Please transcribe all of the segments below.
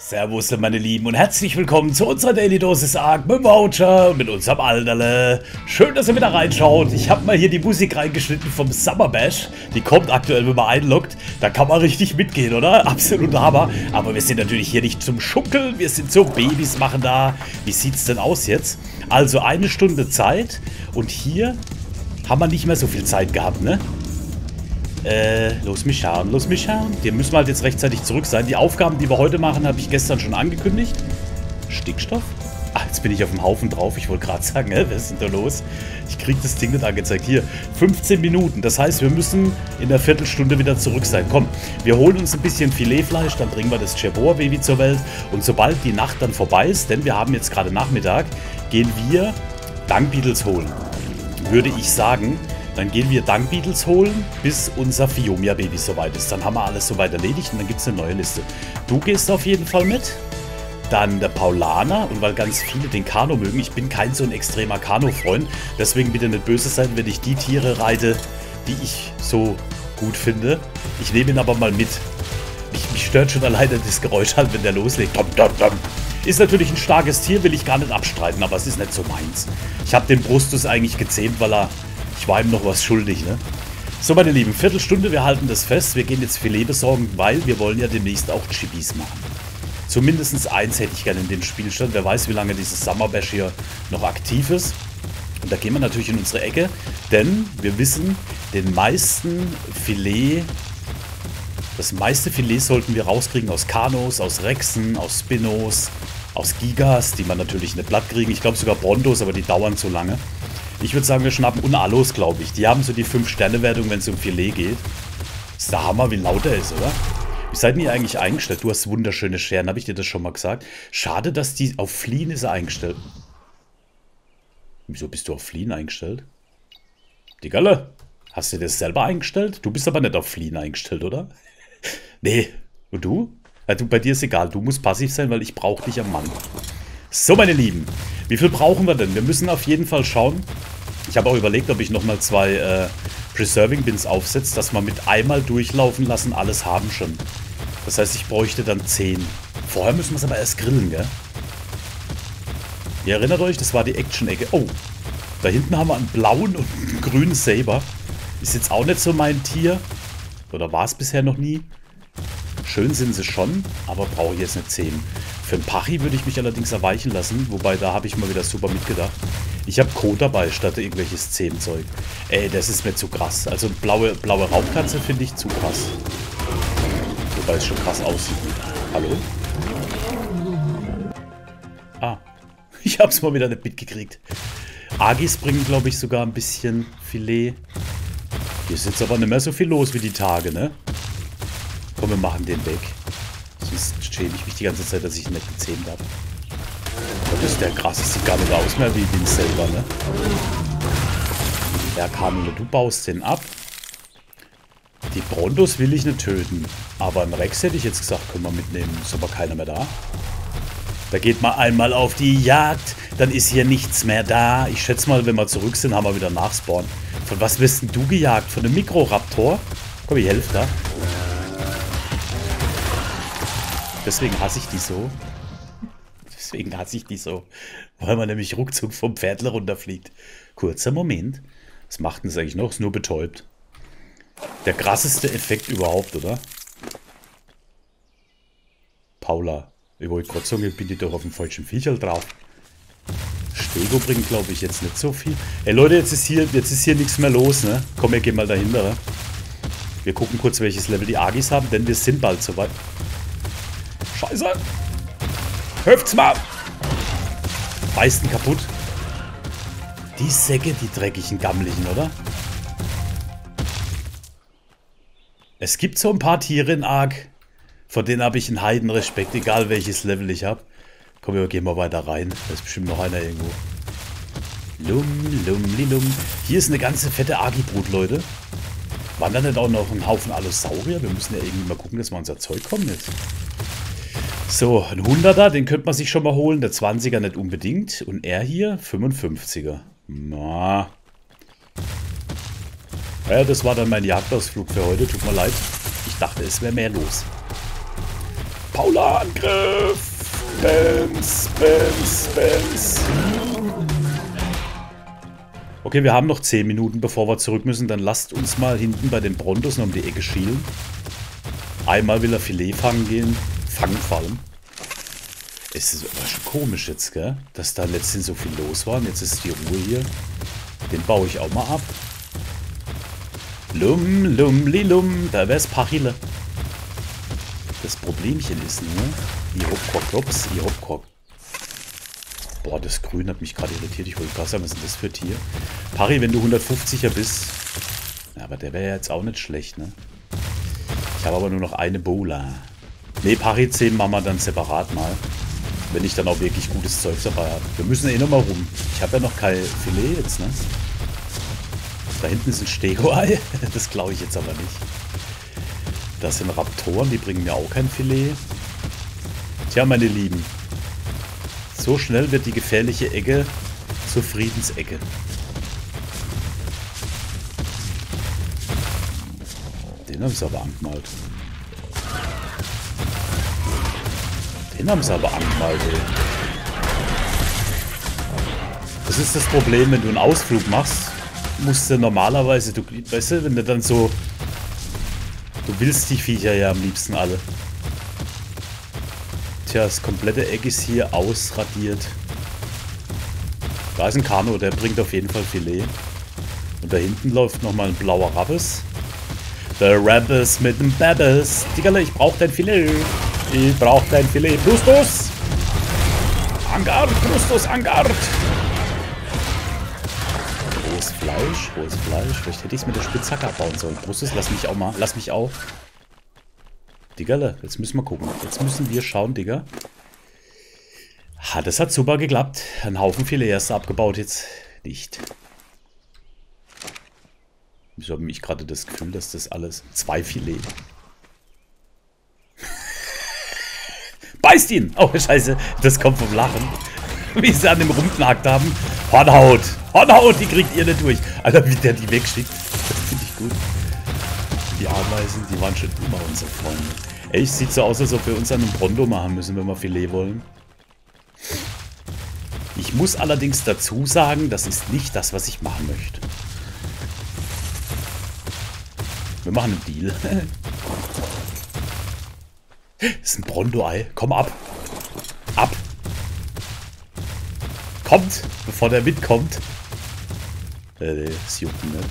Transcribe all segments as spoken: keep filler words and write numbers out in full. Servus, meine Lieben, und herzlich willkommen zu unserer Daily Dosis Ark mit Vulture und mit unserem Alderle. Schön, dass ihr wieder reinschaut. Ich habe mal hier die Musik reingeschnitten vom Summer Bash. Die kommt aktuell, wenn man einloggt. Da kann man richtig mitgehen, oder? Absolut Hammer. Aber wir sind natürlich hier nicht zum Schuckeln. Wir sind so Babys machen da. Wie sieht's denn aus jetzt? Also eine Stunde Zeit. Und hier haben wir nicht mehr so viel Zeit gehabt, ne? Äh, los mich schauen, los mich schauen. Wir müssen halt jetzt rechtzeitig zurück sein. Die Aufgaben, die wir heute machen, habe ich gestern schon angekündigt. Stickstoff? Ah, jetzt bin ich auf dem Haufen drauf. Ich wollte gerade sagen, hä, was ist denn da los? Ich kriege das Ding nicht angezeigt. Hier, fünfzehn Minuten. Das heißt, wir müssen in der Viertelstunde wieder zurück sein. Komm, wir holen uns ein bisschen Filetfleisch, dann bringen wir das Jerboa-Baby zur Welt. Und sobald die Nacht dann vorbei ist, denn wir haben jetzt gerade Nachmittag, gehen wir Dung Beetles holen. Würde ich sagen... Dann gehen wir Dung Beetles holen, bis unser Fiomia-Baby soweit ist. Dann haben wir alles soweit erledigt und dann gibt es eine neue Liste. Du gehst auf jeden Fall mit. Dann der Paulaner. Und weil ganz viele den Kanu mögen, ich bin kein so ein extremer Kanu-Freund. Deswegen bitte nicht böse sein, wenn ich die Tiere reite, die ich so gut finde. Ich nehme ihn aber mal mit. Mich, mich stört schon alleine das Geräusch halt, wenn der loslegt. Tom, tom, tom. Ist natürlich ein starkes Tier, will ich gar nicht abstreiten, aber es ist nicht so meins. Ich habe den Brostus eigentlich gezähmt, weil er... Ich war ihm noch was schuldig, ne? So, meine Lieben, Viertelstunde, wir halten das fest. Wir gehen jetzt Filet besorgen, weil wir wollen ja demnächst auch Chibis machen. Zumindest eins hätte ich gerne in dem Spielstand. Wer weiß, wie lange dieses Summer Bash hier noch aktiv ist. Und da gehen wir natürlich in unsere Ecke, denn wir wissen, den meisten Filet... Das meiste Filet sollten wir rauskriegen aus Carnos, aus Rexen, aus Spinos, aus Gigas, die man natürlich nicht platt kriegen. Ich glaube sogar Brontos, aber die dauern zu lange. Ich würde sagen, wir schnappen Unalos, glaube ich. Die haben so die fünf Sterne Wertung, wenn es um Filet geht. Ist der Hammer, wie laut er ist, oder? Wie seid ihr eigentlich eingestellt? Du hast wunderschöne Scheren, habe ich dir das schon mal gesagt? Schade, dass die auf Fliehen ist er eingestellt. Wieso bist du auf Fliehen eingestellt? Die Galle, hast du dir das selber eingestellt? Du bist aber nicht auf Fliehen eingestellt, oder? Nee. Und du? Ja, du? Bei dir ist egal. Du musst passiv sein, weil ich brauche dich am Mann. So, meine Lieben. Wie viel brauchen wir denn? Wir müssen auf jeden Fall schauen. Ich habe auch überlegt, ob ich nochmal zwei äh, Preserving Bins aufsetze, dass wir mit einmal durchlaufen lassen, alles haben schon. Das heißt, ich bräuchte dann zehn. Vorher müssen wir es aber erst grillen, gell? Ihr erinnert euch, das war die Action-Ecke. Oh, da hinten haben wir einen blauen und einen grünen Saber. Ist jetzt auch nicht so mein Tier. Oder war es bisher noch nie. Schön sind sie schon, aber brauche ich jetzt nicht zehn. Für den Pachi würde ich mich allerdings erweichen lassen, wobei da habe ich mal wieder super mitgedacht. Ich habe Kot dabei, statt irgendwelches Zehnzeug. Ey, das ist mir zu krass. Also blaue, blaue Raubkatze finde ich zu krass. Wobei es schon krass aussieht. Hallo? Ah, ich habe es mal wieder nicht mitgekriegt. Agis bringen, glaube ich, sogar ein bisschen Filet. Hier ist jetzt aber nicht mehr so viel los wie die Tage, ne? Komm, wir machen den weg. Sonst schäme ich mich die ganze Zeit, dass ich ihn nicht gezähmt habe. Das ist der krass. Das sieht gar nicht aus mehr wie den selber, ne? Ja, Kanu, du baust den ab. Die Brontos will ich nicht töten. Aber einen Rex hätte ich jetzt gesagt, können wir mitnehmen. Ist aber keiner mehr da. Da geht man einmal auf die Jagd. Dann ist hier nichts mehr da. Ich schätze mal, wenn wir zurück sind, haben wir wieder Nachspawn. Von was wirst denn du gejagt? Von einem Microraptor? Komm, ich helfe da. Deswegen hasse ich die so. Deswegen hasse ich die so. Weil man nämlich ruckzuck vom Pferdler runterfliegt. Kurzer Moment. Was macht denn das eigentlich noch? Ist nur betäubt. Der krasseste Effekt überhaupt, oder? Paula. Ich wollte kurz sagen, ich bin die doch auf dem falschen Viecherl drauf. Stego bringt, glaube ich, jetzt nicht so viel. Ey Leute, jetzt ist hier, jetzt ist hier nichts mehr los, ne? Komm, wir gehen mal dahinter. Ne? Wir gucken kurz, welches Level die Agis haben, denn wir sind bald soweit. Scheiße! Hüpft's mal! Meisten kaputt. Die Säcke, die dreckigen Gammeligen, oder? Es gibt so ein paar Tiere in Ark, von denen habe ich einen Heidenrespekt, egal welches Level ich habe. Komm, wir gehen mal weiter rein. Da ist bestimmt noch einer irgendwo. Lum, lum, lilum. Hier ist eine ganze fette Argi-Brut, Leute. Waren da nicht auch noch ein Haufen Allosaurier? Wir müssen ja irgendwie mal gucken, dass wir unser Zeug kommen jetzt. So, ein Hunderter, den könnte man sich schon mal holen. Der Zwanziger nicht unbedingt. Und er hier, Fünfundfünfziger. Na. Ja, das war dann mein Jagdausflug für heute. Tut mir leid. Ich dachte, es wäre mehr los. Paula, Angriff! Bams, Bams, Bams. Okay, wir haben noch zehn Minuten, bevor wir zurück müssen. Dann lasst uns mal hinten bei den Brontos noch um die Ecke schielen. Einmal will er Filet fangen gehen. Fangen fallen. Es ist aber schon komisch jetzt, gell? Dass da letztens so viel los war. Und jetzt ist die Ruhe hier. Den baue ich auch mal ab. Lum, lum, li, lum. Da wär's Parille. Das Problemchen ist nur... Die Hopcock, ups, die Hopcock. Boah, das Grün hat mich gerade irritiert. Ich wollte gerade sagen, was ist denn das für ein Tier? Pari, wenn du hundertfünfziger bist. Ja, aber der wäre ja jetzt auch nicht schlecht, ne? Ich habe aber nur noch eine Bola. Ne, Pari zehn machen wir dann separat mal. Wenn ich dann auch wirklich gutes Zeug dabei habe. Wir müssen eh nochmal rum. Ich habe ja noch kein Filet jetzt, ne? Da hinten ist ein Stego-Ei. Das glaube ich jetzt aber nicht. Das sind Raptoren, die bringen mir auch kein Filet. Tja, meine Lieben. So schnell wird die gefährliche Ecke zur Friedensecke. Den haben sie aber angemalt. Den haben sie aber angemalt, ey. Das ist das Problem, wenn du einen Ausflug machst, musst du normalerweise, du, weißt du, wenn du dann so... Du willst die Viecher ja am liebsten alle. Tja, das komplette Eck ist hier ausradiert. Da ist ein Kanu, der bringt auf jeden Fall Filet. Und da hinten läuft nochmal ein blauer Rabbis. Der Rabbis mit dem Babbis. Diggerle, ich brauch dein Filet. Ich brauch dein Filet. Plustus! Angard! Plustus, Angard! Rohes Fleisch, rohes Fleisch. Vielleicht hätte ich es mit der Spitzhacke abbauen sollen. Plustus, lass mich auch mal. Lass mich auch. Diggerle, jetzt müssen wir gucken. Jetzt müssen wir schauen, Digga. Ha, das hat super geklappt. Ein Haufen Filet erst abgebaut jetzt. Nicht. Ich habe mich gerade das Gefühl, dass das alles... Zwei Filet. Beißt ihn! Oh, scheiße. Das kommt vom Lachen. Wie sie an dem rumknackt haben. Hornhaut! Hornhaut, die kriegt ihr nicht durch. Alter, wie der die wegschickt. Das finde ich gut. Die Ameisen, die waren schon immer unsere Freunde. Echt, sieht so aus, als ob wir uns einen Bronto machen müssen, wenn wir Filet wollen. Ich muss allerdings dazu sagen, das ist nicht das, was ich machen möchte. Wir machen einen Deal. Das ist ein Bronto-Ei. Komm ab. Ab. Kommt, bevor der mitkommt. Äh, das juckt ihn nicht.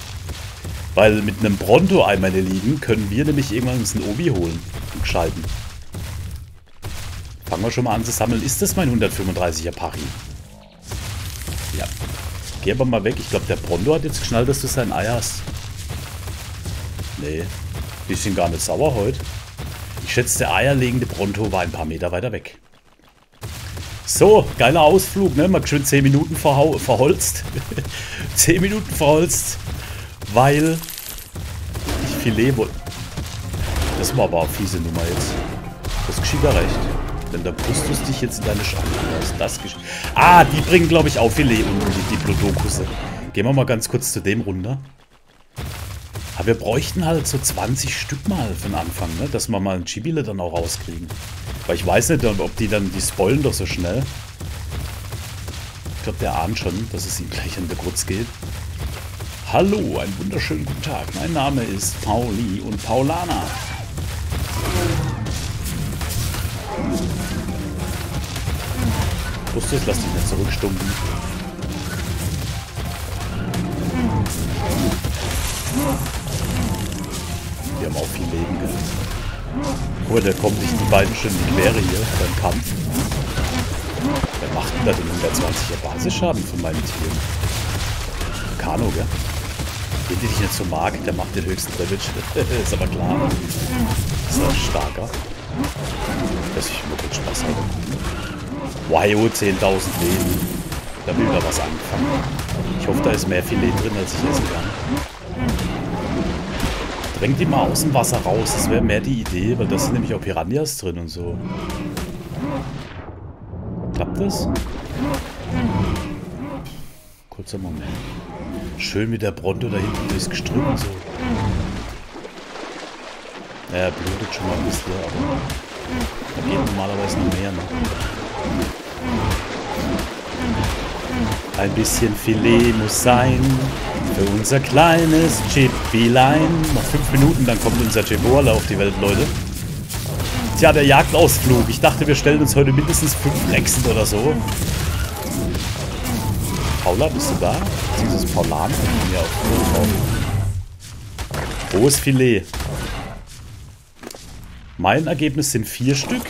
Weil mit einem Bronto-Ei, meine Lieben, können wir nämlich irgendwann uns einen Obi holen und schalten. Fangen wir schon mal an zu sammeln. Ist das mein hundertfünfunddreißiger Pari? Ja. Geh aber mal weg. Ich glaube, der Bronto hat jetzt geschnallt, dass du sein Ei hast. Nee. Die sind gar nicht sauer heute. Ich schätze, der eierlegende Bronto war ein paar Meter weiter weg. So, geiler Ausflug, ne? Mal schön zehn Minuten verhau verholzt. zehn Minuten verholzt. Weil ich Filet wollte. Das war aber eine fiese Nummer jetzt. Das geschieht ja recht. Denn da Brustus dich jetzt in deine Schranken raus. Das geschieht. Ah, die bringen, glaube ich, auch Filet unnötig, die Plutokusse. Gehen wir mal ganz kurz zu dem runter. Aber wir bräuchten halt so zwanzig Stück mal für den Anfang, ne? Dass wir mal einen Chibile dann auch rauskriegen. Weil ich weiß nicht, ob die dann, die spoilen doch so schnell. Ich glaube, der ahnt schon, dass es ihm gleich an der Kurz geht. Hallo, einen wunderschönen guten Tag. Mein Name ist Pauli und Paulana. Justus, lass dich nicht zurückstumpen. Wir haben auch viel Leben gehabt. Guck mal, da kommen sich die beiden schon in die Quere hier beim Kampf. Wer macht denn da den hundertzwanziger Basisschaden von meinen Tieren? Kanu, gell? Den, den ich nicht so mag, der macht den höchsten Damage. Ist aber klar. Ist doch starker. Dass ich wirklich Spaß habe. Wow, zehntausend Leben. Da will da was anfangen. Ich hoffe, da ist mehr Filet drin, als ich essen kann. Drängt die mal aus dem Wasser raus. Das wäre mehr die Idee, weil das sind nämlich auch Piranhas drin und so. Klappt das? Kurzer Moment. Schön mit der Bronto da hinten durchs Gestrüpp und so. Naja, blutet schon mal ein bisschen, aber da geht normalerweise noch mehr, ne? Ein bisschen Filet muss sein für unser kleines Chibilein. Noch fünf Minuten, dann kommt unser Jerboa auf die Welt, Leute. Tja, der Jagdausflug. Ich dachte, wir stellen uns heute mindestens fünf Rexen oder so. Paula, bist du da? Dieses Paulan? Ja, auf. Rohes Filet. Mein Ergebnis sind vier Stück.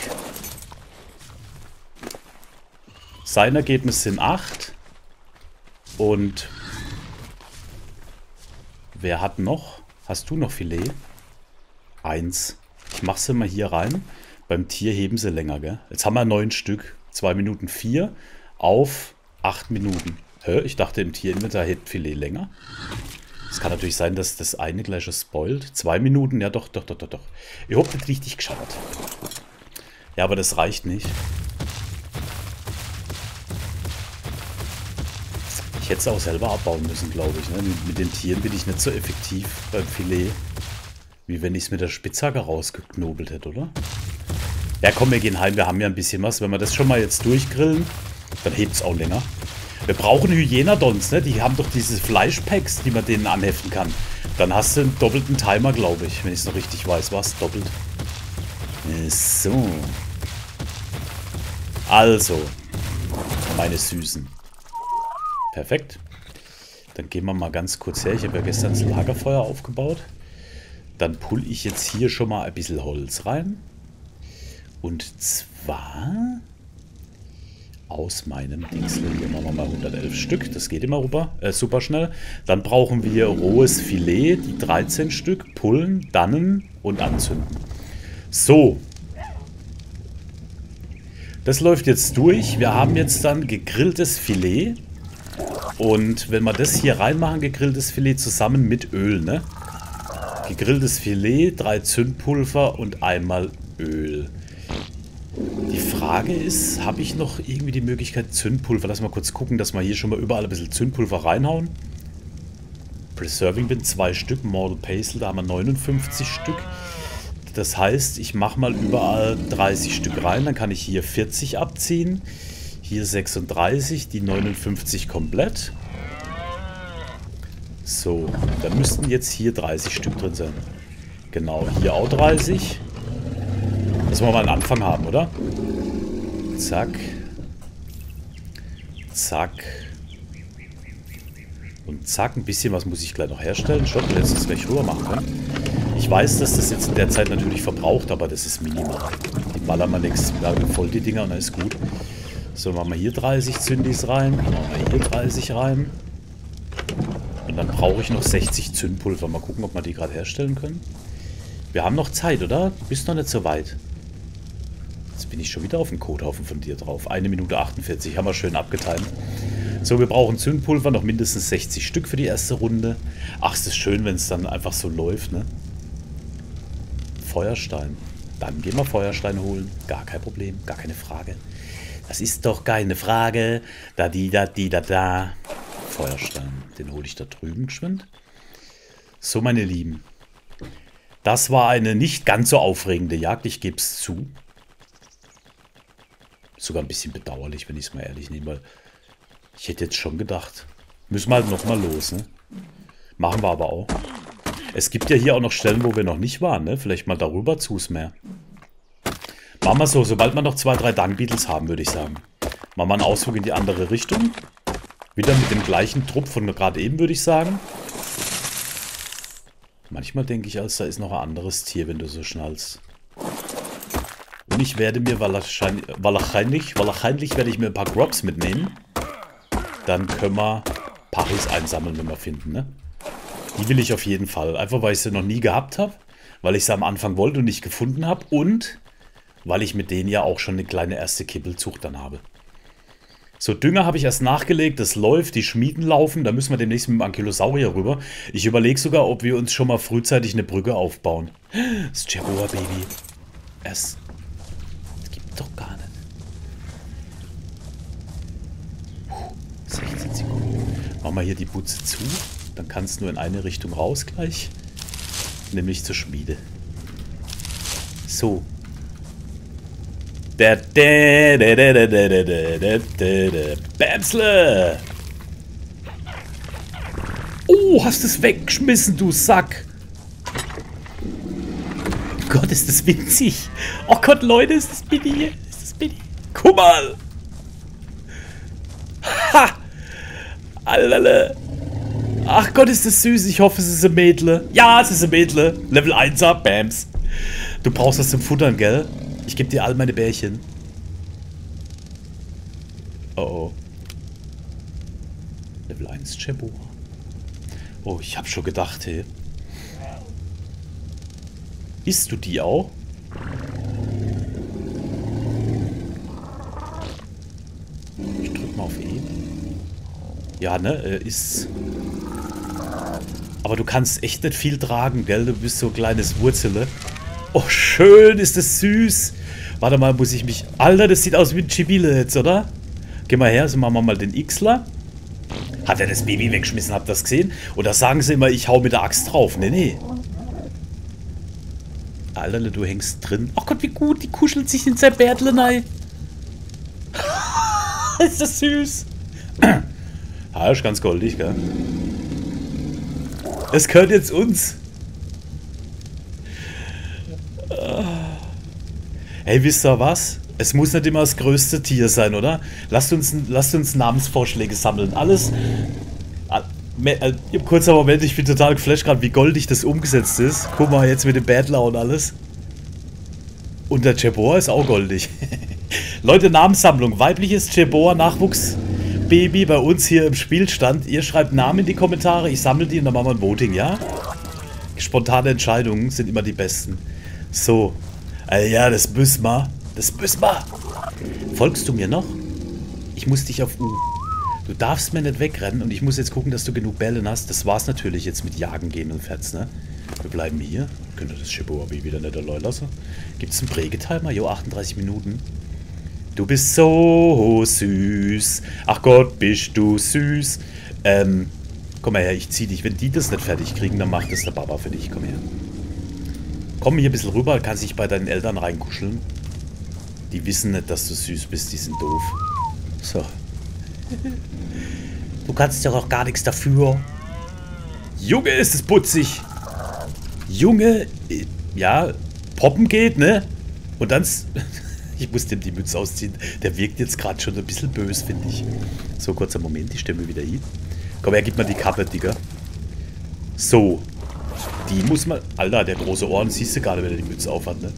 Sein Ergebnis sind acht. Und wer hat noch? Hast du noch Filet? Eins. Ich mache sie mal hier rein. Beim Tier heben sie länger, gell? Jetzt haben wir neun Stück. zwei Minuten vier auf acht Minuten. Hä? Ich dachte, im Tierinventar hebt Filet länger. Es kann natürlich sein, dass das eine gleiche spoilt. zwei Minuten, ja doch, doch, doch, doch, doch. Ich hoffe, das richtig geschaut. Ja, aber das reicht nicht. Ich hätte es auch selber abbauen müssen, glaube ich. Ne? Mit den Tieren bin ich nicht so effektiv beim Filet, wie wenn ich es mit der Spitzhacke rausgeknobelt hätte, oder? Ja, komm, wir gehen heim. Wir haben ja ein bisschen was. Wenn wir das schon mal jetzt durchgrillen, dann hebt es auch länger. Wir brauchen Hygienadons, ne? Die haben doch diese Fleischpacks, die man denen anheften kann. Dann hast du einen doppelten Timer, glaube ich. Wenn ich es noch richtig weiß. Was? Doppelt. So. Also. Meine Süßen. Perfekt. Dann gehen wir mal ganz kurz her. Ich habe ja gestern das Lagerfeuer aufgebaut. Dann pull ich jetzt hier schon mal ein bisschen Holz rein. Und zwar aus meinem Dingsel. Hier machen wir mal hundertelf Stück. Das geht immer rüber, äh, super schnell. Dann brauchen wir rohes Filet, die dreizehn Stück, pullen, dannen und anzünden. So. Das läuft jetzt durch. Wir haben jetzt dann gegrilltes Filet. Und wenn wir das hier reinmachen, gegrilltes Filet zusammen mit Öl, ne? Gegrilltes Filet, drei Zündpulver und einmal Öl. Die Frage ist, habe ich noch irgendwie die Möglichkeit Zündpulver? Lass mal kurz gucken, dass wir hier schon mal überall ein bisschen Zündpulver reinhauen. Preserving Bin zwei Stück, Mortal Pastel, da haben wir neunundfünfzig Stück. Das heißt, ich mache mal überall dreißig Stück rein, dann kann ich hier vierzig abziehen. Hier sechsunddreißig, die neunundfünfzig komplett. So, da müssten jetzt hier dreißig Stück drin sein. Genau, hier auch dreißig. Dass wir mal einen Anfang haben, oder? Zack. Zack. Und zack, ein bisschen was muss ich gleich noch herstellen. Schon, wenn ich das gleich rüber machen kann. Ich weiß, dass das jetzt in der Zeit natürlich verbraucht, aber das ist minimal. Die ballern mal nichts. Da voll die Dinger und dann ist gut. So, machen wir hier dreißig Zündis rein. Machen wir hier dreißig rein. Und dann brauche ich noch sechzig Zündpulver. Mal gucken, ob wir die gerade herstellen können. Wir haben noch Zeit, oder? Du bist noch nicht so weit. Jetzt bin ich schon wieder auf den Kothaufen von dir drauf. eine Minute achtundvierzig haben wir schön abgeteilt. So, wir brauchen Zündpulver. Noch mindestens sechzig Stück für die erste Runde. Ach, es ist schön, wenn es dann einfach so läuft, ne? Feuerstein. Dann gehen wir Feuerstein holen. Gar kein Problem. Gar keine Frage. Das ist doch keine Frage. Da, die, da, die, da, da. Feuerstein. Den hole ich da drüben geschwind. So, meine Lieben. Das war eine nicht ganz so aufregende Jagd. Ich gebe es zu. Sogar ein bisschen bedauerlich, wenn ich es mal ehrlich nehme. Weil ich hätte jetzt schon gedacht. Müssen wir halt nochmal los, ne? Machen wir aber auch. Es gibt ja hier auch noch Stellen, wo wir noch nicht waren, ne? Vielleicht mal darüber zu's mehr. Machen wir so, sobald wir noch zwei, drei Dung Beetles haben, würde ich sagen. Machen wir einen Ausflug in die andere Richtung. Wieder mit dem gleichen Trupp von gerade eben, würde ich sagen. Manchmal denke ich, als da ist noch ein anderes Tier, wenn du so schnallst. Und ich werde mir wahrscheinlich, wahrscheinlich, wahrscheinlich werde ich mir ein paar Crocs mitnehmen. Dann können wir Paris einsammeln, wenn wir finden, ne? Die will ich auf jeden Fall. Einfach, weil ich sie noch nie gehabt habe. Weil ich sie am Anfang wollte und nicht gefunden habe. Und weil ich mit denen ja auch schon eine kleine erste Kippelzucht dann habe. So, Dünger habe ich erst nachgelegt, das läuft, die Schmieden laufen, da müssen wir demnächst mit dem Ankylosaurier rüber. Ich überlege sogar, ob wir uns schon mal frühzeitig eine Brücke aufbauen. Das Jerboa, Baby. Es gibt doch gar nicht. Puh, sechzehn Sekunden. Machen wir hier die Butze zu, dann kann es nur in eine Richtung raus gleich. Nämlich zur Schmiede. So. Bämsle! Oh, hast es weggeschmissen, du Sack! Gott, ist das winzig! Oh Gott, Leute, ist das billig! Ist das billig! Guck mal! Ha! Allalala! Ach Gott, ist das süß! Ich hoffe, es ist ein Mädle! Ja, es ist ein Mädle! Level eins ab, Bams! Du brauchst das zum Futtern, gell? Ich gebe dir all meine Bärchen. Oh oh. Level eins Jerboa. Oh, ich hab schon gedacht, hey. Isst du die auch? Ich drück mal auf E. Ja, ne? Äh, isst. Aber du kannst echt nicht viel tragen, gell? Du bist so ein kleines Wurzele. Oh, schön, ist das süß. Warte mal, muss ich mich... Alter, das sieht aus wie ein Chibile jetzt, oder? Geh mal her, so machen wir mal den Xler. Hat er das Baby weggeschmissen, habt ihr das gesehen? Oder sagen sie immer, ich hau mit der Axt drauf? Nee, nee. Alter, du hängst drin. Oh Gott, wie gut, die kuschelt sich in sein Bärtle rein. Ist das süß. Ja, ist ganz goldig, gell? Es gehört jetzt uns. Hey, wisst ihr was? Es muss nicht immer das größte Tier sein, oder? Lasst uns, lasst uns Namensvorschläge sammeln. Alles... Im kurzen Moment, ich bin total geflasht gerade, wie goldig das umgesetzt ist. Guck mal, jetzt mit dem Battler und alles. Und der Jerboa ist auch goldig. Leute, Namenssammlung. Weibliches Jerboa Nachwuchsbaby bei uns hier im Spielstand. Ihr schreibt Namen in die Kommentare, ich sammle die und dann machen wir ein Voting, ja? Spontane Entscheidungen sind immer die besten. So. Ah ja, das müssen wir. Das müssen wir. Folgst du mir noch? Ich muss dich auf U. Du darfst mir nicht wegrennen und ich muss jetzt gucken, dass du genug Bällen hast. Das war's natürlich jetzt mit Jagen gehen und Fetz, ne? Wir bleiben hier. Könnt ihr das Jerboa-Baby wieder nicht allein lassen? Gibt's einen Prägetimer? Jo, achtunddreißig Minuten. Du bist so süß. Ach Gott, bist du süß. Ähm, komm mal her, ich zieh dich. Wenn die das nicht fertig kriegen, dann macht das der Baba für dich. Komm her. Komm hier ein bisschen rüber, kannst dich bei deinen Eltern reinkuscheln. Die wissen nicht, dass du süß bist, die sind doof. So. Du kannst doch auch gar nichts dafür. Junge, ist es putzig. Junge, ja, poppen geht, ne? Und dann... Ich muss dem die Mütze ausziehen. Der wirkt jetzt gerade schon ein bisschen böse, finde ich. So, kurzer Moment, ich stelle mir wieder hin. Komm her, gib mal die Kappe, Digga. So. Die muss man... Alter, der große Ohren, siehst du gerade, wenn er die Mütze aufhat, ne?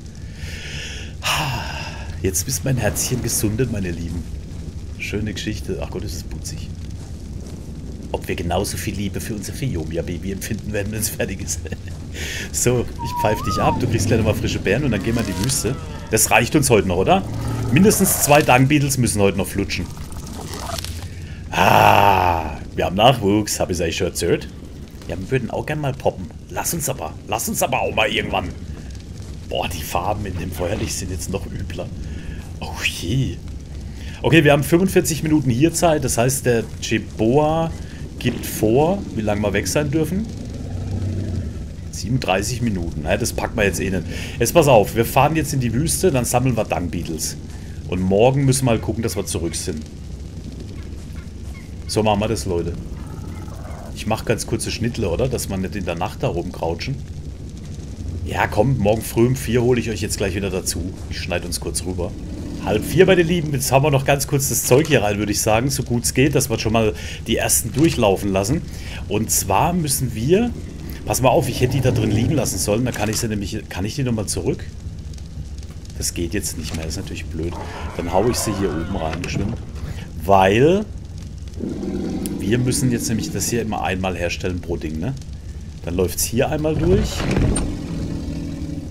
Jetzt ist mein Herzchen gesundet, meine Lieben. Schöne Geschichte. Ach Gott, ist es putzig. Ob wir genauso viel Liebe für unser Fiomia-Baby empfinden werden, wenn es fertig ist. So, ich pfeife dich ab. Du kriegst gleich nochmal frische Beeren und dann gehen wir in die Wüste. Das reicht uns heute noch, oder? Mindestens zwei Dung Beetles müssen heute noch flutschen. Ah, wir haben Nachwuchs. Habe ich es eigentlich schon erzählt? Ja, wir würden auch gerne mal poppen. Lass uns aber. Lass uns aber auch mal irgendwann. Boah, die Farben in dem Feuerlicht sind jetzt noch übler. Oh je. Okay, wir haben fünfundvierzig Minuten hier Zeit. Das heißt, der Jerboa gibt vor, wie lange wir weg sein dürfen. siebenunddreißig Minuten. Ja, das packen wir jetzt eh nicht. Jetzt pass auf. Wir fahren jetzt in die Wüste, dann sammeln wir Dung Beetles. Und morgen müssen wir mal gucken, dass wir zurück sind. So machen wir das, Leute. Ich mache ganz kurze Schnittle, oder? Dass man nicht in der Nacht da rumkrautschen. Ja, komm, morgen früh um vier hole ich euch jetzt gleich wieder dazu. Ich schneide uns kurz rüber. Halb vier, meine Lieben. Jetzt haben wir noch ganz kurz das Zeug hier rein, würde ich sagen. So gut es geht, dass wir schon mal die ersten durchlaufen lassen. Und zwar müssen wir... Pass mal auf, ich hätte die da drin liegen lassen sollen. Dann kann ich sie nämlich... Kann ich die nochmal zurück? Das geht jetzt nicht mehr. Das ist natürlich blöd. Dann haue ich sie hier oben rein, geschwind. Weil... Wir müssen jetzt nämlich das hier immer einmal herstellen pro Ding, ne? Dann läuft es hier einmal durch.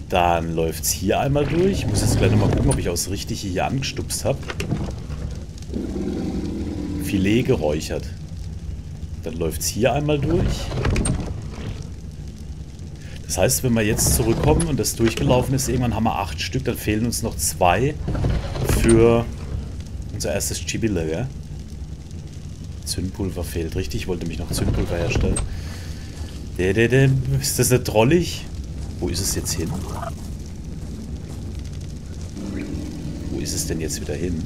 Dann läuft es hier einmal durch. Ich muss jetzt gleich nochmal gucken, ob ich auch das Richtige hier angestupst habe. Filet geräuchert. Dann läuft es hier einmal durch. Das heißt, wenn wir jetzt zurückkommen und das durchgelaufen ist, irgendwann haben wir acht Stück, dann fehlen uns noch zwei für unser erstes Chibille, gell? Zündpulver fehlt. Richtig, ich wollte mich noch Zündpulver herstellen. Ist das nicht drollig? Wo ist es jetzt hin? Wo ist ist es denn jetzt wieder hin?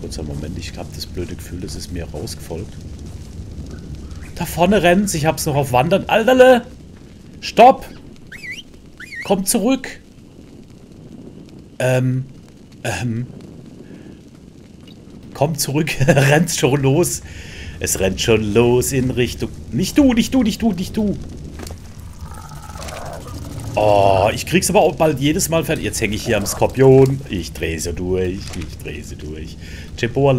Kurzer Moment, ich habe das blöde Gefühl, das ist mir rausgefolgt. Da vorne rennt's, ich hab's noch auf Wandern. Alterle! Stopp! Komm zurück! Ähm, ähm. Komm zurück, rennt schon los. Es rennt schon los in Richtung... Nicht du, nicht du, nicht du, nicht du. Oh, ich krieg's aber auch bald jedes Mal fertig. Jetzt hänge ich hier am Skorpion. Ich drehe sie durch, ich drehe sie durch. Jerboa,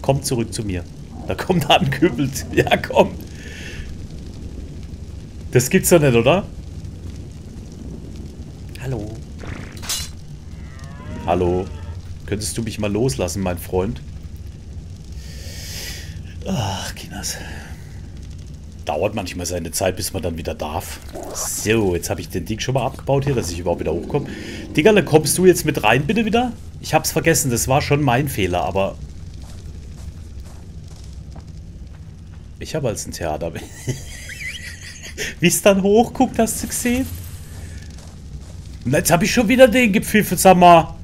komm zurück zu mir. Da kommt angekübelt. Ja, komm. Das gibt's doch nicht, oder? Hallo. Hallo. Könntest du mich mal loslassen, mein Freund? Ach, Kinas. Dauert manchmal seine Zeit, bis man dann wieder darf. So, jetzt habe ich den Ding schon mal abgebaut hier, dass ich überhaupt wieder hochkomme. Diggerle, kommst du jetzt mit rein, bitte wieder? Ich hab's vergessen, das war schon mein Fehler, aber... Ich habe als ein Theater. Wie es dann hochguckt, hast du gesehen? Und jetzt habe ich schon wieder den gepfiffen, sag mal.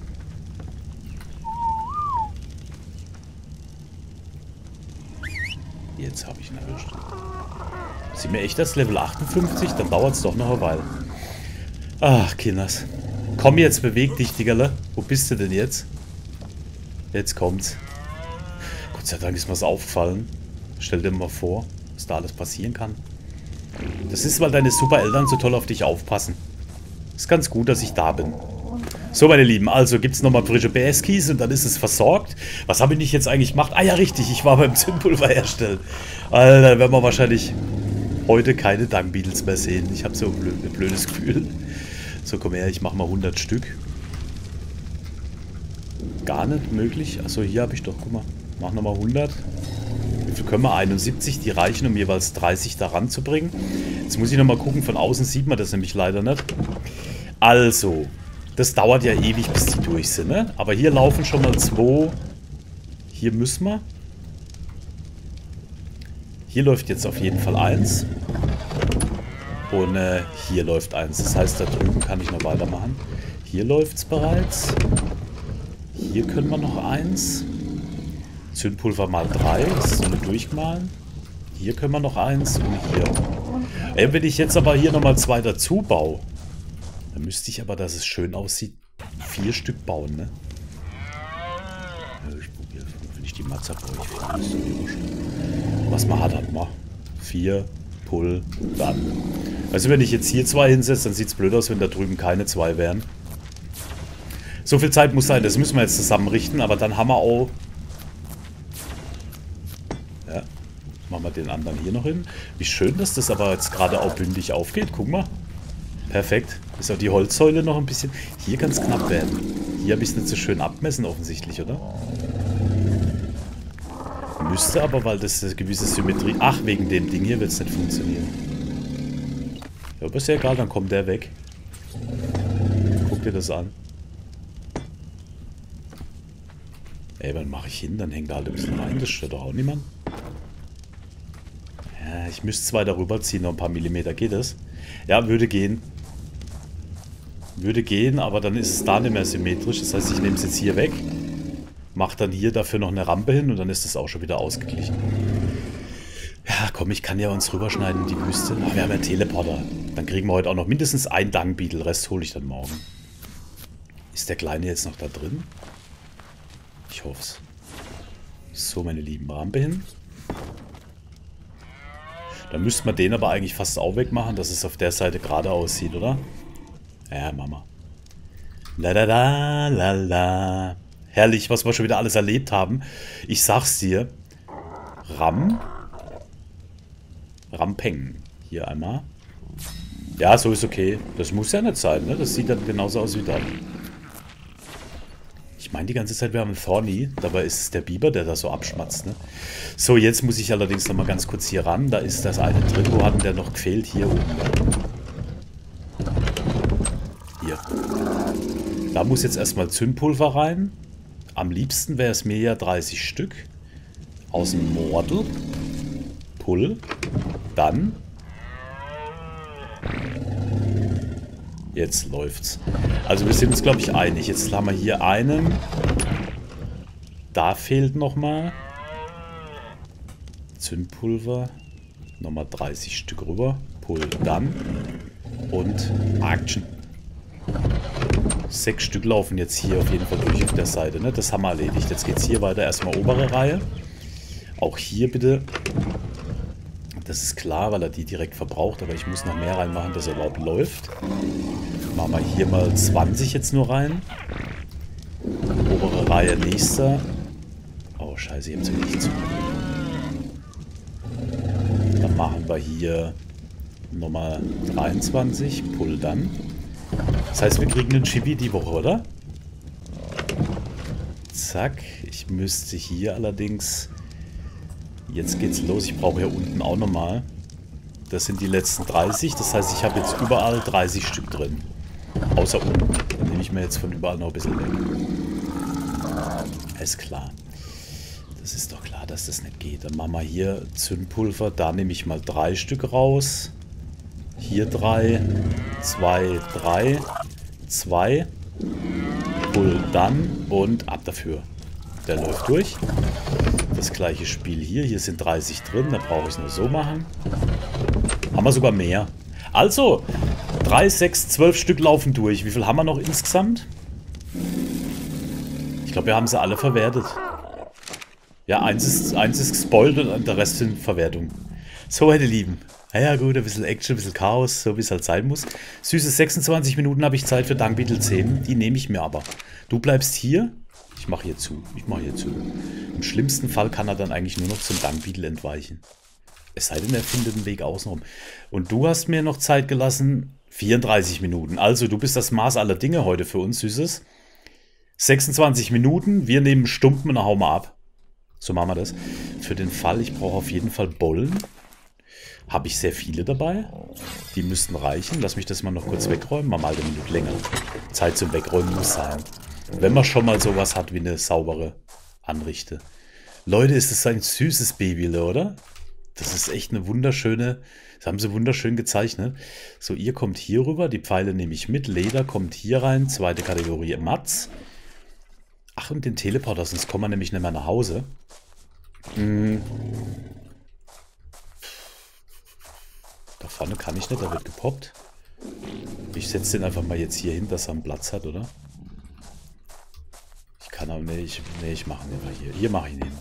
Jetzt habe ich ihn erwischt. Sind wir echt das Level achtundfünfzig? Dann dauert es doch noch eine Weile. Ach, Kinders. Komm jetzt, beweg dich, Diggerle. Wo bist du denn jetzt? Jetzt kommt's. Gott sei Dank ist mir's aufgefallen. Stell dir mal vor, was da alles passieren kann. Das ist, weil deine super Eltern so toll auf dich aufpassen. Ist ganz gut, dass ich da bin. So, meine Lieben, also gibt es nochmal frische B S-Keys und dann ist es versorgt. Was habe ich nicht jetzt eigentlich gemacht? Ah ja, richtig, ich war beim Zündpulver herstellen. Also, dann werden wir wahrscheinlich heute keine Dung Beetles mehr sehen. Ich habe so ein blödes Gefühl. So, komm her, ich mache mal hundert Stück. Gar nicht möglich. Achso, hier habe ich doch, guck mal, mach nochmal hundert. Können wir einundsiebzig, die reichen, um jeweils dreißig da ranzubringen. Jetzt muss ich nochmal gucken, von außen sieht man das nämlich leider nicht. Also, das dauert ja ewig, bis die durch sind, ne? Aber hier laufen schon mal zwei. Hier müssen wir. Hier läuft jetzt auf jeden Fall eins. Und äh, hier läuft eins. Das heißt, da drüben kann ich noch weitermachen. Hier läuft es bereits. Hier können wir noch eins. Zündpulver mal drei, das ist so eine Durchmalen. Hier können wir noch eins und hier. Ey, wenn ich jetzt aber hier nochmal zwei dazu baue, dann müsste ich aber, dass es schön aussieht, vier Stück bauen, ne? Ja, ich probiere, wenn ich die Matze brauche, ich finde das. Was man hat, hat man. Vier, Pull, dann. Also wenn ich jetzt hier zwei hinsetze, dann sieht es blöd aus, wenn da drüben keine zwei wären. So viel Zeit muss sein, das müssen wir jetzt zusammenrichten, aber dann haben wir auch... Machen wir den anderen hier noch hin. Wie schön, dass das aber jetzt gerade auch bündig aufgeht. Guck mal. Perfekt. Ist auch die Holzsäule noch ein bisschen... Hier kann es knapp werden. Hier habe ich es nicht so schön abmessen offensichtlich, oder? Müsste aber, weil das eine gewisse Symmetrie... Ach, wegen dem Ding hier wird es nicht funktionieren. Ja, aber ist ja egal, dann kommt der weg. Guck dir das an. Ey, wann mache ich hin? Dann hängt da halt ein bisschen rein. Das stört doch auch niemand. Ich müsste zwei darüber ziehen, noch ein paar Millimeter. Geht das? Ja, würde gehen. Würde gehen, aber dann ist es da nicht mehr symmetrisch. Das heißt, ich nehme es jetzt hier weg. Mache dann hier dafür noch eine Rampe hin und dann ist das auch schon wieder ausgeglichen. Ja, komm, ich kann ja uns rüberschneiden in die Wüste. Ach, wir haben einen Teleporter. Dann kriegen wir heute auch noch mindestens einen Dung Beetle. Rest hole ich dann morgen. Ist der Kleine jetzt noch da drin? Ich hoffe es. So, meine lieben, Rampe hin. Dann müsste man den aber eigentlich fast auch wegmachen, dass es auf der Seite gerade aussieht, oder? Ja, Mama. La la la la la. Herrlich, was wir schon wieder alles erlebt haben. Ich sag's dir. Ram. Rampeng. Hier einmal. Ja, so ist okay. Das muss ja nicht sein, ne? Das sieht dann genauso aus wie da. Ich meine die ganze Zeit, wir haben einen Thorny. Dabei ist es der Biber, der da so abschmatzt. Ne? So, jetzt muss ich allerdings nochmal ganz kurz hier ran. Da ist das eine drin. Wo hat denn der noch gefehlt? Hier oben. Hier. Da muss jetzt erstmal Zündpulver rein. Am liebsten wäre es mir ja dreißig Stück. Aus dem Mordel. Pull. Dann. Jetzt läuft's. Also wir sind uns, glaube ich, einig. Jetzt haben wir hier einen. Da fehlt nochmal. Zündpulver. Nochmal dreißig Stück rüber. Pull dann. Und Action. Sechs Stück laufen jetzt hier auf jeden Fall durch auf der Seite. Ne? Das haben wir erledigt. Jetzt geht's hier weiter. Erstmal obere Reihe. Auch hier bitte. Das ist klar, weil er die direkt verbraucht. Aber ich muss noch mehr reinmachen, dass er überhaupt läuft. Machen wir hier mal zwanzig jetzt nur rein. Obere Reihe, nächster. Oh, scheiße, ich hab's ja nicht zu. Dann machen wir hier Nummer dreiundzwanzig. Pull dann. Das heißt, wir kriegen einen Chibi die Woche, oder? Zack. Ich müsste hier allerdings... Jetzt geht's los. Ich brauche hier unten auch nochmal. Das sind die letzten dreißig. Das heißt, ich habe jetzt überall dreißig Stück drin. Außer unten. Dann nehme ich mir jetzt von überall noch ein bisschen weg. Ist klar. Das ist doch klar, dass das nicht geht. Dann machen wir hier Zündpulver. Da nehme ich mal drei Stück raus. Hier drei. Zwei, drei. Zwei. Pull dann. Und ab dafür. Der läuft durch. Das gleiche Spiel hier. Hier sind dreißig drin. Da brauche ich es nur so machen. Haben wir sogar mehr. Also, drei, sechs, zwölf Stück laufen durch. Wie viel haben wir noch insgesamt? Ich glaube, wir haben sie alle verwertet. Ja, eins ist, eins ist gespoilt und der Rest sind Verwertung. So, meine Lieben. Naja, gut, ein bisschen Action, ein bisschen Chaos, so wie es halt sein muss. Süße sechsundzwanzig Minuten habe ich Zeit für Dung Beetle zehn. Die nehme ich mir aber. Du bleibst hier. Ich mache hier zu. Ich mache hier zu. Im schlimmsten Fall kann er dann eigentlich nur noch zum Dung Beetle entweichen. Es sei denn, er findet einen Weg außenrum. Und du hast mir noch Zeit gelassen. vierunddreißig Minuten. Also, du bist das Maß aller Dinge heute für uns, Süßes. sechsundzwanzig Minuten. Wir nehmen Stumpen und hauen mal ab. So machen wir das. Für den Fall, ich brauche auf jeden Fall Bollen. Habe ich sehr viele dabei. Die müssten reichen. Lass mich das mal noch kurz wegräumen. Mal mal eine Minute länger. Zeit zum Wegräumen muss sein. Wenn man schon mal sowas hat wie eine saubere Anrichte. Leute, ist das ein süßes Babyle, oder? Das ist echt eine wunderschöne... Das haben sie wunderschön gezeichnet. So, ihr kommt hier rüber. Die Pfeile nehme ich mit. Leder kommt hier rein. Zweite Kategorie Matz. Ach, und den Teleporter. Sonst kommen wir nämlich nicht mehr nach Hause. Hm. Da vorne kann ich nicht. Da wird gepoppt. Ich setze den einfach mal jetzt hier hin, dass er einen Platz hat, oder? Kann aber nicht. Nee, ich mache ihn mal hier. Hier mache ich ihn hin.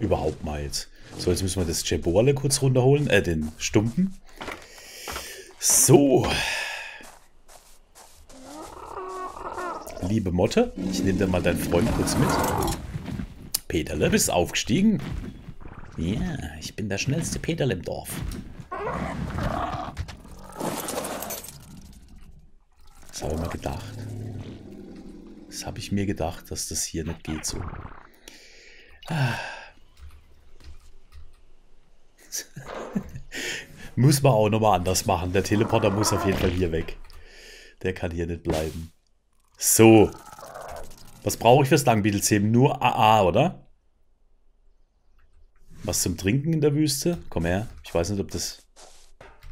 Überhaupt mal jetzt. So, jetzt müssen wir das Jerboa kurz runterholen. Äh, den Stumpen. So. Liebe Motte, ich nehme dann mal deinen Freund kurz mit. Peterle, bist aufgestiegen? Ja, ich bin der schnellste Peterle im Dorf. Das habe ich mal gedacht. Das habe ich mir gedacht, dass das hier nicht geht so. Ah. Muss man auch nochmal anders machen. Der Teleporter muss auf jeden Fall hier weg. Der kann hier nicht bleiben. So. Was brauche ich fürs Dung Beetle zehn? Nur A A, oder? Was zum Trinken in der Wüste? Komm her. Ich weiß nicht, ob das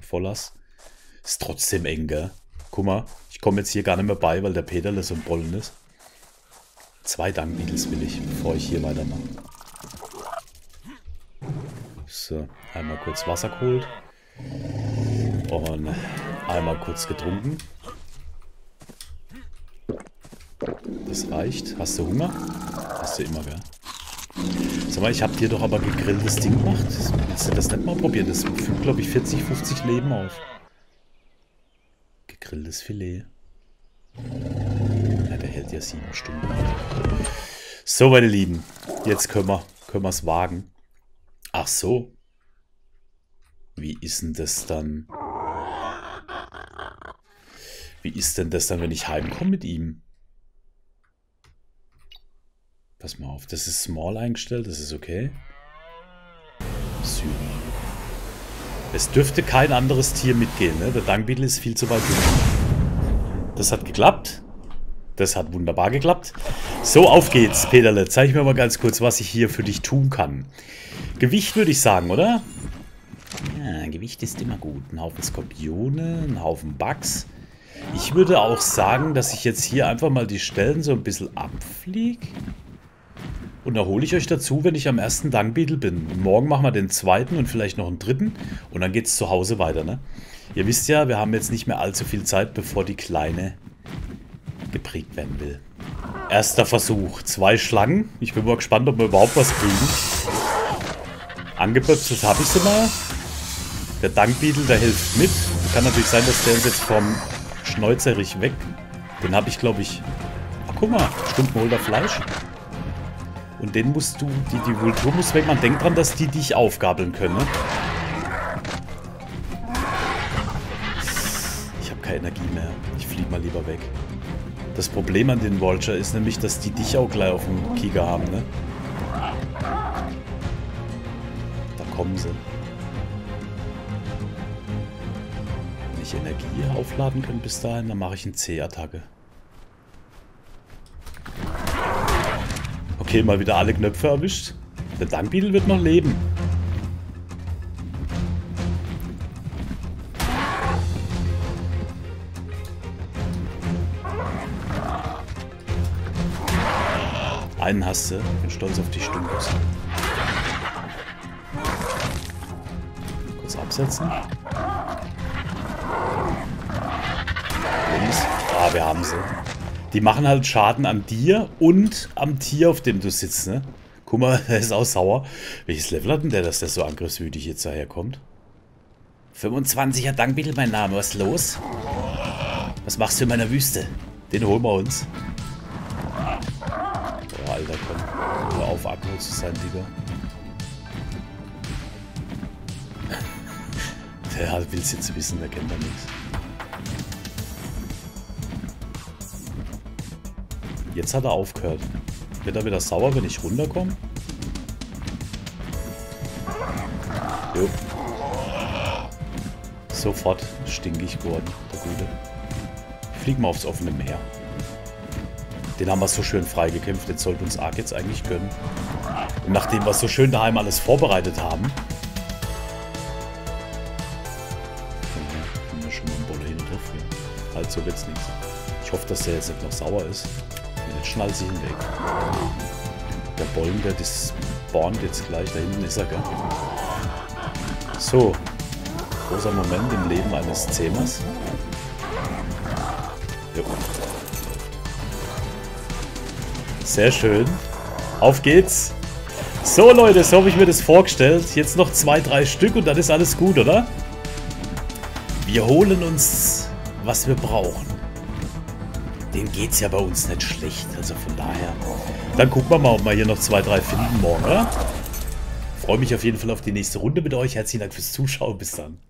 voll ist. Ist trotzdem eng, gell? Guck mal, ich komme jetzt hier gar nicht mehr bei, weil der Peterle so ein Bollen ist. Zwei Dung Beetles will ich, bevor ich hier weitermache. So, einmal kurz Wasser geholt. Und einmal kurz getrunken. Das reicht. Hast du Hunger? Hast du immer, gell? Sag mal, ich habe dir doch aber gegrilltes Ding gemacht. Willst du das nicht mal probieren? Das fügt, glaube ich, vierzig, fünfzig Leben auf. Gegrilltes Filet. Ja, der hält ja sieben Stunden. So, meine Lieben. Jetzt können wir können wir es wagen. Ach so. Wie ist denn das dann? Wie ist denn das dann, wenn ich heimkomme mit ihm? Pass mal auf. Das ist small eingestellt. Das ist okay. Süß. Es dürfte kein anderes Tier mitgehen, ne? Der Dung Beetle ist viel zu weit weg. Das hat geklappt. Das hat wunderbar geklappt. So, auf geht's, Peterle. Zeig mir mal ganz kurz, was ich hier für dich tun kann. Gewicht würde ich sagen, oder? Ja, Gewicht ist immer gut. Ein Haufen Skorpione, ein Haufen Bugs. Ich würde auch sagen, dass ich jetzt hier einfach mal die Stellen so ein bisschen abfliege. Und da hole ich euch dazu, wenn ich am ersten Dung Beetle bin. Morgen machen wir den zweiten und vielleicht noch einen dritten. Und dann geht es zu Hause weiter, ne? Ihr wisst ja, wir haben jetzt nicht mehr allzu viel Zeit, bevor die Kleine geprägt werden will. Erster Versuch. Zwei Schlangen. Ich bin mal gespannt, ob wir überhaupt was kriegen. Angepöpstet habe ich sie mal. Der Dung Beetle, der hilft mit. Kann natürlich sein, dass der uns jetzt vom Schneuzerich weg. Den habe ich, glaube ich... Ach, guck mal. Stumpen holt er Fleisch. Und den musst du, die, die Vulture muss weg. Man denkt dran, dass die dich aufgabeln können. Ne? Ich habe keine Energie mehr. Ich fliege mal lieber weg. Das Problem an den Vulture ist nämlich, dass die dich auch gleich auf dem Kieger haben. Ne? Da kommen sie. Wenn ich Energie aufladen kann bis dahin, dann mache ich eine C-Attacke. Okay, mal wieder alle Knöpfe erwischt. Der Dung Beetle wird noch leben. Einen hast du. Ich bin stolz auf die Stumpus. Kurz absetzen. Links. Ah, wir haben sie. Die machen halt Schaden an dir und am Tier, auf dem du sitzt, ne? Guck mal, der ist auch sauer. Welches Level hat denn der, dass der so angriffswütig jetzt daherkommt? fünfundzwanziger Dung Beetle, mein Name. Was ist los? Was machst du in meiner Wüste? Den holen wir uns. Oh, Alter, komm. Hör auf, abgeholt zu sein, Digga. Der will's jetzt wissen, der kennt da nichts. Jetzt hat er aufgehört. Wird er wieder sauer, wenn ich runterkomme? Jo. Sofort stinkig geworden, der Gute. Ich flieg mal aufs offene Meer. Den haben wir so schön freigekämpft, jetzt sollte uns Ark jetzt eigentlich gönnen. Und nachdem wir so schön daheim alles vorbereitet haben... Komm her, wir schon mal einen Bolle hin und drauf gehen. Halt, so wird's nichts. Ich hoffe, dass der jetzt nicht noch sauer ist. Jetzt schnallt sich hinweg. Der Bollen, der spawnt jetzt gleich. Da hinten ist er, gell? So. Großer Moment im Leben eines Zähmers. Jo. Sehr schön. Auf geht's. So, Leute, so habe ich mir das vorgestellt. Jetzt noch zwei, drei Stück und dann ist alles gut, oder? Wir holen uns, was wir brauchen. Dem geht's ja bei uns nicht schlecht, also von daher. Dann gucken wir mal, ob wir hier noch zwei, drei finden morgen, oder? Ich freue mich auf jeden Fall auf die nächste Runde mit euch. Herzlichen Dank fürs Zuschauen. Bis dann.